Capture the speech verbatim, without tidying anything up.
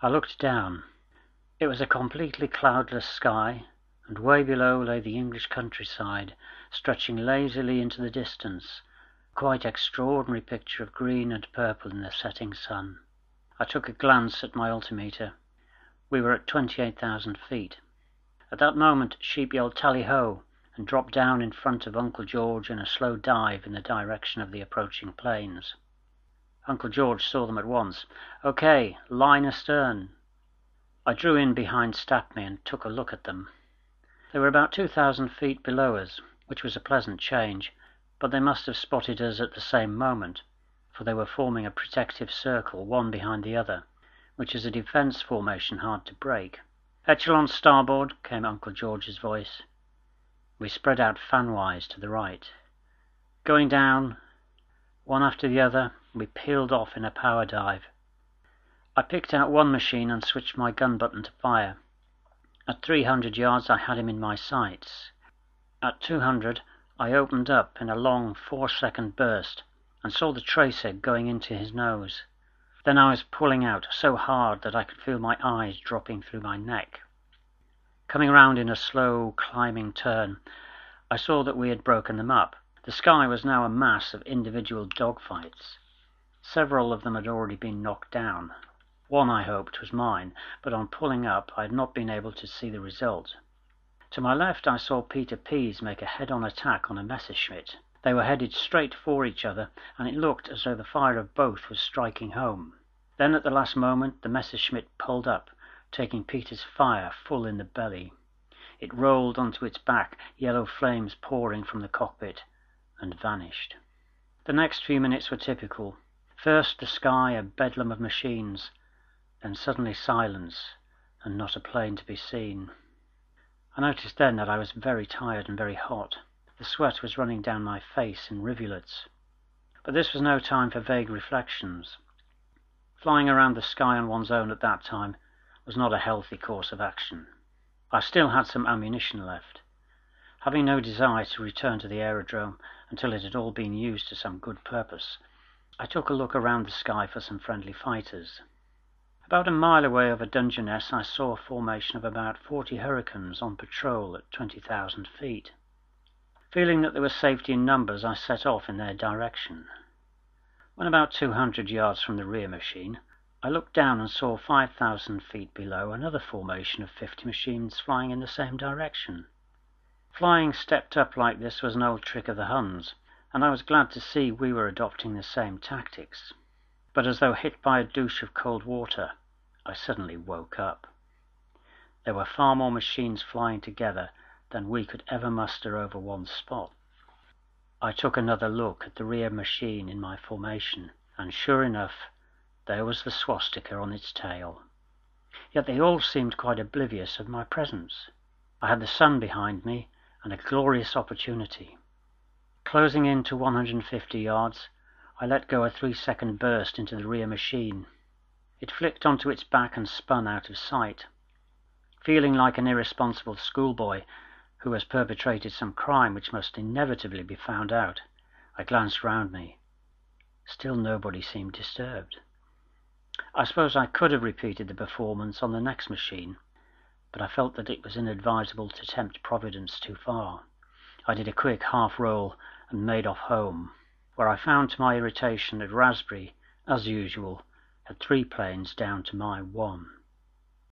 I looked down. It was a completely cloudless sky, and way below lay the English countryside, stretching lazily into the distance, a quite extraordinary picture of green and purple in the setting sun. I took a glance at my altimeter. We were at twenty-eight thousand feet. At that moment, sheep yelled tally-ho, and dropped down in front of Uncle George in a slow dive in the direction of the approaching planes. Uncle George saw them at once. "Okay, line astern." I drew in behind Stapney and took a look at them. They were about two thousand feet below us, which was a pleasant change, but they must have spotted us at the same moment, for they were forming a protective circle, one behind the other, which is a defence formation hard to break. "Echelon starboard," came Uncle George's voice. We spread out fanwise to the right. Going down, one after the other, we peeled off in a power dive. I picked out one machine and switched my gun button to fire. At three hundred yards I had him in my sights. At two hundred I opened up in a long four-second burst and saw the tracer going into his nose. Then I was pulling out so hard that I could feel my eyes dropping through my neck. Coming round in a slow, climbing turn, I saw that we had broken them up. The sky was now a mass of individual dogfights. Several of them had already been knocked down. One, I hoped, was mine, but on pulling up I had not been able to see the result. To my left I saw Peter Pease make a head-on attack on a Messerschmitt. They were headed straight for each other, and it looked as though the fire of both was striking home. Then at the last moment the Messerschmitt pulled up, taking Peter's fire full in the belly. It rolled onto its back, yellow flames pouring from the cockpit, and vanished. The next few minutes were typical. First the sky a bedlam of machines, then suddenly silence, and not a plane to be seen. I noticed then that I was very tired and very hot. The sweat was running down my face in rivulets. But this was no time for vague reflections. Flying around the sky on one's own at that time was not a healthy course of action. I still had some ammunition left, having no desire to return to the aerodrome until it had all been used to some good purpose. I took a look around the sky for some friendly fighters. About a mile away over Dungeness I saw a formation of about forty Hurricanes on patrol at twenty thousand feet. Feeling that there was safety in numbers, I set off in their direction. When about two hundred yards from the rear machine, I looked down and saw five thousand feet below another formation of fifty machines flying in the same direction. Flying stepped up like this was an old trick of the Huns, and I was glad to see we were adopting the same tactics. But as though hit by a douche of cold water, I suddenly woke up. There were far more machines flying together than we could ever muster over one spot. I took another look at the rear machine in my formation, and sure enough, there was the swastika on its tail. Yet they all seemed quite oblivious of my presence. I had the sun behind me and a glorious opportunity. Closing in to one hundred fifty yards, I let go a three-second burst into the rear machine. It flicked onto its back and spun out of sight. Feeling like an irresponsible schoolboy who has perpetrated some crime which must inevitably be found out, I glanced round me. Still nobody seemed disturbed. I suppose I could have repeated the performance on the next machine, but I felt that it was inadvisable to tempt Providence too far. I did a quick half-roll and made off home, where I found to my irritation that Raspberry, as usual, had three planes down to my one.